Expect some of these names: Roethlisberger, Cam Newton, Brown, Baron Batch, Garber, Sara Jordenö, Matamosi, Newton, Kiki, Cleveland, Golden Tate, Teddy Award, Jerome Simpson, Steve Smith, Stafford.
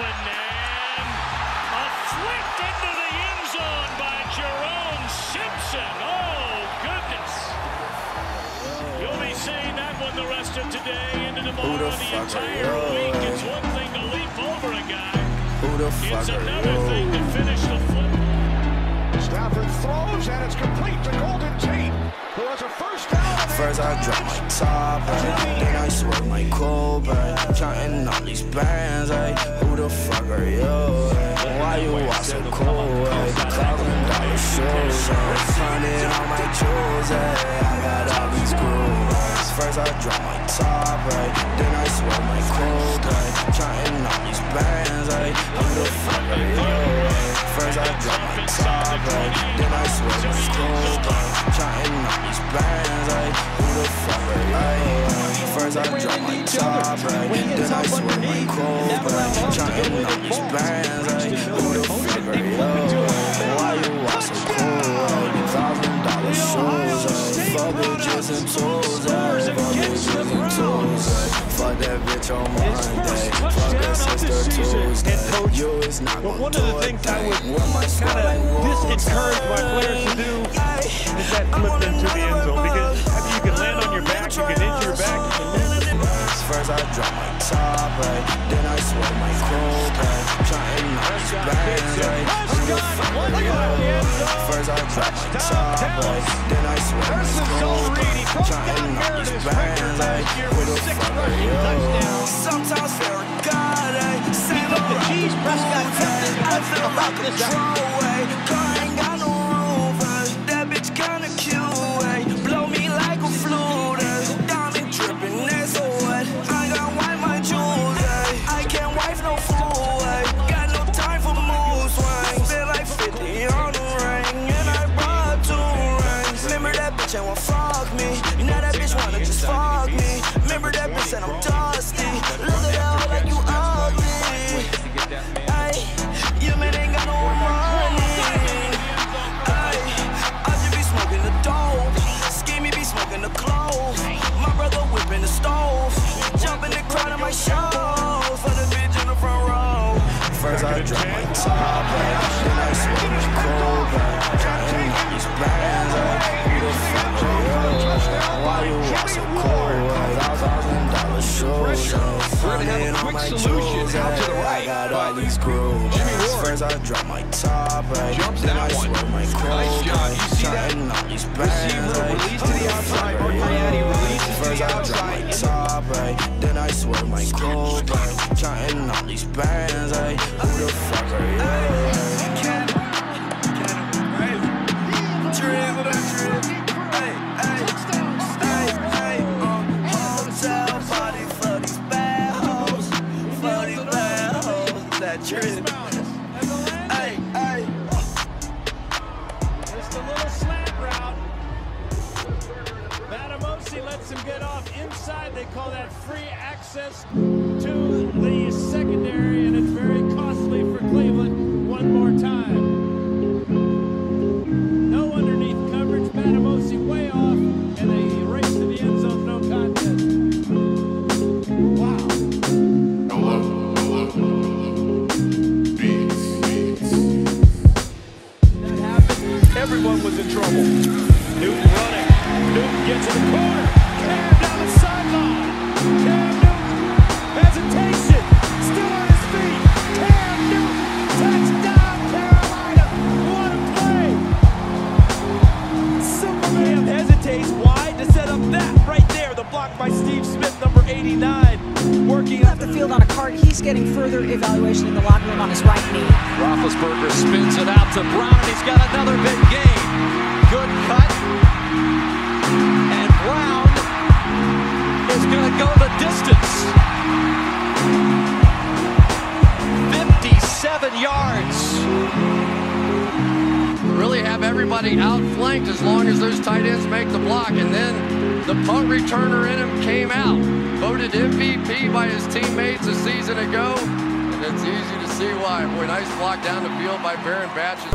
open, and a flick into the end zone by Jerome Simpson. Oh, goodness. You'll be seeing that one the rest of today into tomorrow, the entire week. It's one thing to leap over a guy. It's another thing to finish the football. Stafford throws, and it's complete to Golden Tate, who has a first down. First I drop my top, then I sweat my cold, counting all these bands, who the fuck are you? Why you walk so cold? Clouding all your shoes, finding all my jewels, I got all these grooves. First I drop my top, then I sweat my cold, counting all these bands, who the fuck are you? First I drop my top, then I sweat my cold, counting all these bands, who the fuck are you? First I drop my top, then I sweat my cold, counting all these bands, who the fuck are you? Why you walk so cold? $1,000 shoes, fuck bitches and tools, fuck that bitch on Monday, fuck her sister Tuesday. You is not gonna do it. But one of the things I would kind of disencourage my players to do is that flip into the end zone, because you can land on your back, you can injure your back, you can lose. First I drop my top, then I sweat my cold, trying not to bang, who the fuck are you? First I drop my top, then I sweat my cold, trying not to bang, who the fuck are you? Sometimes they're a god, save up the cheese, press got tempted, I feel about the throwaway, car ain't got no roof, that bitch kinda cute, blow me like a flute, diamond dripping, that's a and I'm dusty. Look at her like you ugly. Ayy, your man ain't got no money. Ayy, I just be smoking the dope. Schemey be smoking the clove. My brother whipping the stove. Jumping the crowd on my show. For the bitch in the front row. First I drop my top, then I smoke my cold, counting all these bands, who the fuck are you? Why you walk so cold? Running on my jewels, I got all these grooves. First I drop my top, then I sweat my cold, counting all these bands, who the fuck are you? First I drop my top, then I sweat my cold, counting all these bands, who the fuck are you? Matamosi lets him get off inside. They call that free access to the secondary, and it's very costly for Cleveland. One more time. No underneath coverage. Matamosi way off, and they race to the end zone. No contest. Wow. I love beats. That happened. Everyone was in trouble. Newton running. Newton gets in the corner. Cam down the sideline. Cam Newton. Hesitation. Still on his feet. Cam Newton. Touchdown, Carolina. What a play. Superman hesitates wide to set up that right there. The block by Steve Smith, number 89. Working up the field on a cart. He's getting further evaluation in the locker room on his right knee. Roethlisberger spins it out to Brown, and he's got another big game. Good cut. Gonna go the distance. 57 yards. Really have everybody outflanked as long as those tight ends make the block, and then the punt returner in him came out. Voted MVP by his teammates a season ago, and it's easy to see why. Boy, nice block down the field by Baron Batch.